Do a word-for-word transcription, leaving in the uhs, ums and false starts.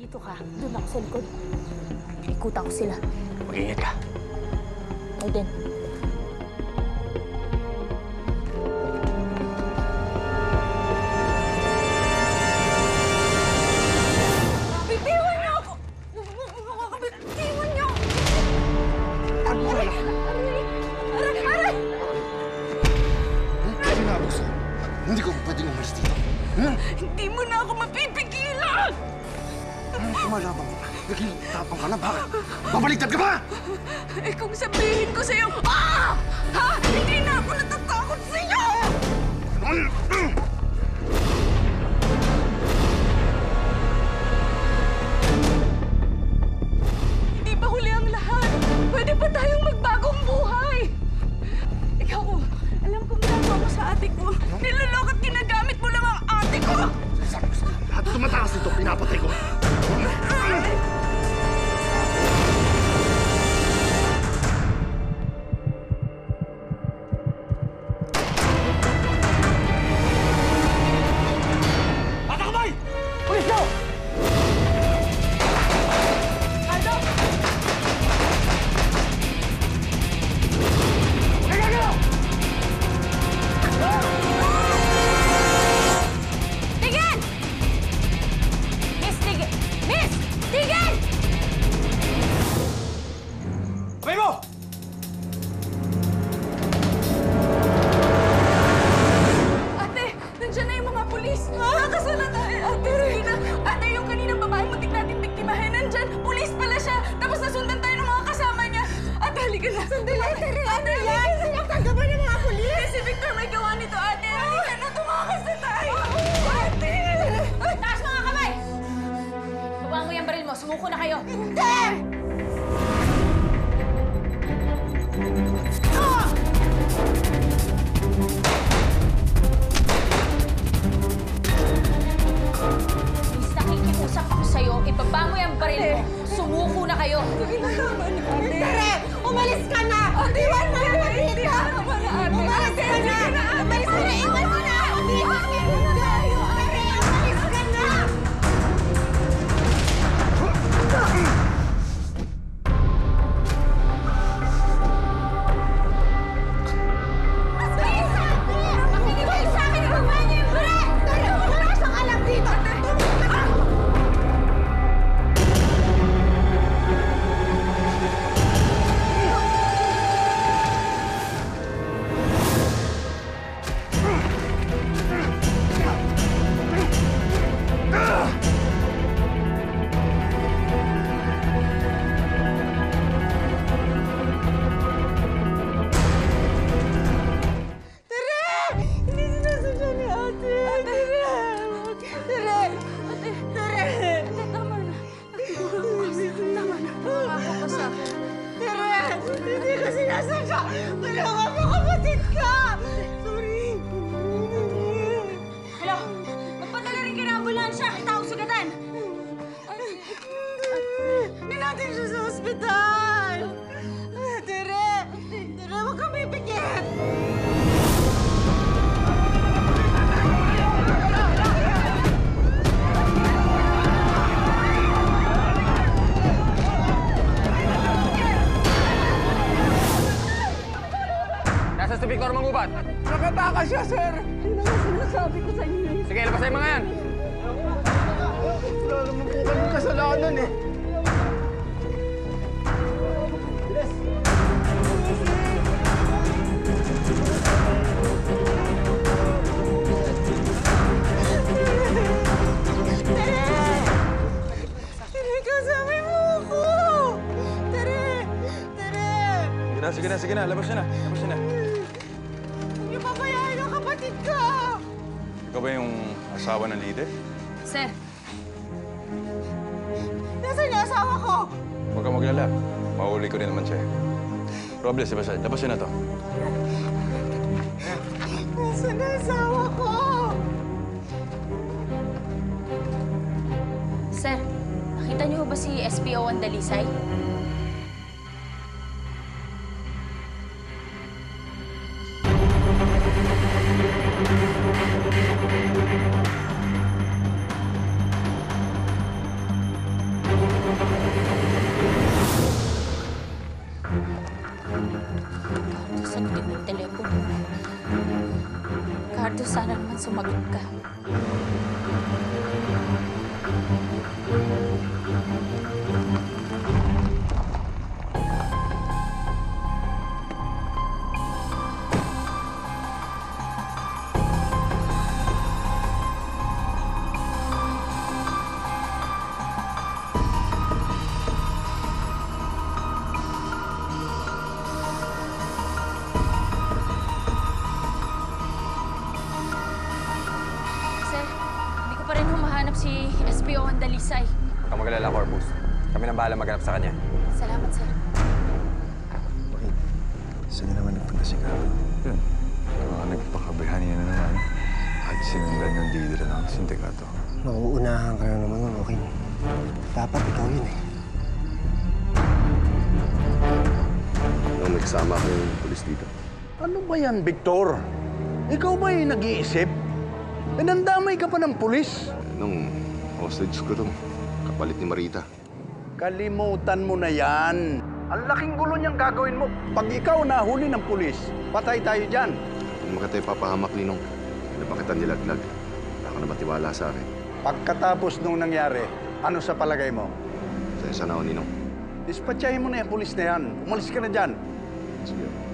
Dito ka. Doon ako sa likod. Ikutan ko sila. Mag-ingat ka. Ay din. Hindi ko pwedeng umalis dito. Hmm? Hindi mo na ako mapipigilan! Kumalabang ka. Naging-tapang ka na. Bakit? Mabaligtad ka ba? Eh kung sabihin ko sa'yo, ah! Ha? Hindi na ako natatakot sa'yo! Hindi ba huli ang lahat? Pwede pa tayong magbagong buhay! Ikaw, alam kong nagawa mo sa ate ko. Niloloko at ginagamit mo lang ang ate ko! Sabi ko sa'yo, lahat tumatakas nito, pinapatay ko. Atakabay! Pulis daw! Aldo! Nagagawa! Tigil! Miss Tigil! Miss! Tigil! Abay mo! Ate, nandiyan na yung mga pulis. Nakakasala tayo, Ate Reyna. Ate, yung kaninang babae muntik natin biktimahin. Nandiyan, pulis pala siya. Tapos nasundan tayo ng mga kasama niya. Ate, halika na. Sandali. Ate Reyna. Ate Reyna. Sinaktan ka ba ng mga pulis? Si Victor may gawa nito, Ate. Halika na, tumakas na tayo. Ate! Taas mga kamay! Babaan mo yung baril mo. Sumuko na kayo. Hindi! Please, nakikiusap ako sa'yo. Ibaba mo yung baril mo. Sumuko na kayo. Tere! Umalis ka na! Iwan mo na dito! Umalis ka na! Umalis ka na! Iwan mo na! Iwan mo na! Tere! Umalis ka na! Mas kayo sa akin! Makinig sa akin! Ibaba niyo yung baril! Tere! Wala siyang alam dito! Tumulong ka na! Nakatakas siya, sir! Hindi na sinasabi ko sa inyo. Sige, labas tayo mga yan! Wala naman po kami kasalanan eh. Bilis! Tere! Tere, kasama mo ako! Tere! Tere! Sige na, sige na, sige na. Labas siya na. Labas siya na. Ikaw ba yung asawa ng leader? Sir. Nasaan yung asawa ko? Huwag kang maglala. Mahuli ko rin naman siya. Robles, Basal, tapos yun na to. Nasaan yung asawa ko? Sir, nakita niyo ba si S P O Andalisay? Si S P O Andalisay. Huwag kang magalala, Corpus. Kami nang bahala maghanap sa kanya. Salamat, sir. Wait. Saan niya naman nagpunta si Carol? Yun. Mga nagpakabihan niya na naman at sinundan yung leader ng sindikato. Mauunahan ka na naman nun, okay? Dapat ikaw yun eh. Nung may kasama ko yung pulis dito. Ano ba yan, Victor? Ikaw ba'y nag-iisip? Eh, nandamay ka pa ng pulis? Nung hostage ko itong kapalit ni Marita. Kalimutan mo na yan. Ang laking gulo niyang gagawin mo. Pag ikaw nahuli ng pulis, patay tayo dyan. Kung makatay papahamak, Ninong, hindi pa kita nilaglag. Wala ka na ba tiwala sa akin? Pagkatapos nung nangyari, ano sa palagay mo? Sa'yo sana ako, Ninong. Dispatchahin mo na yung pulis na yan. Umalis ka na dyan. Sige.